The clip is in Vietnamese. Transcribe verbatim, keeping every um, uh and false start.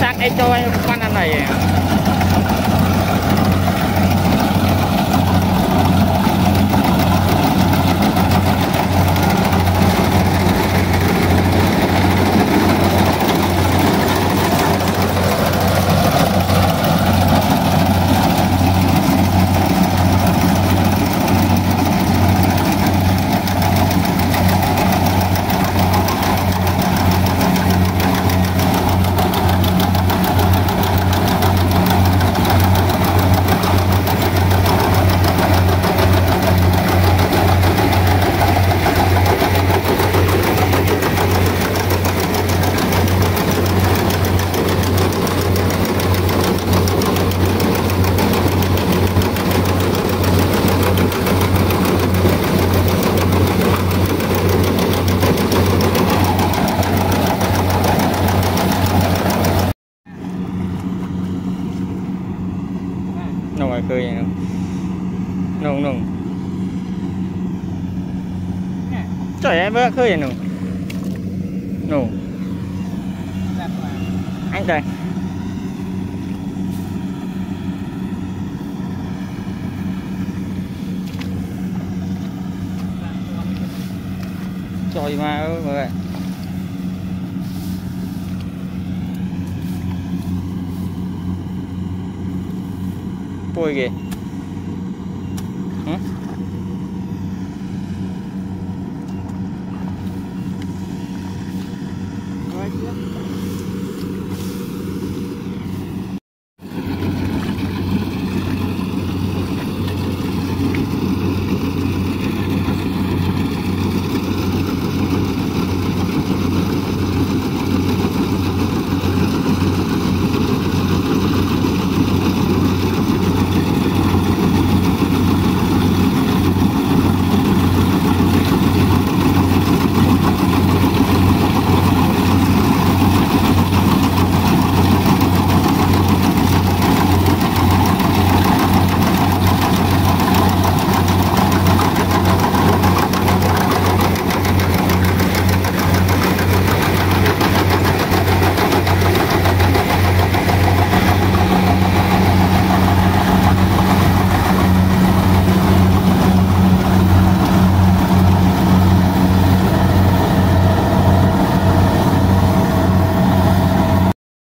xác eco quanh anh này. Nung nung trời em mới khơi nung nung anh đây trời mà ơi mọi người. Ôi kìa. Hả? Rồi chưa?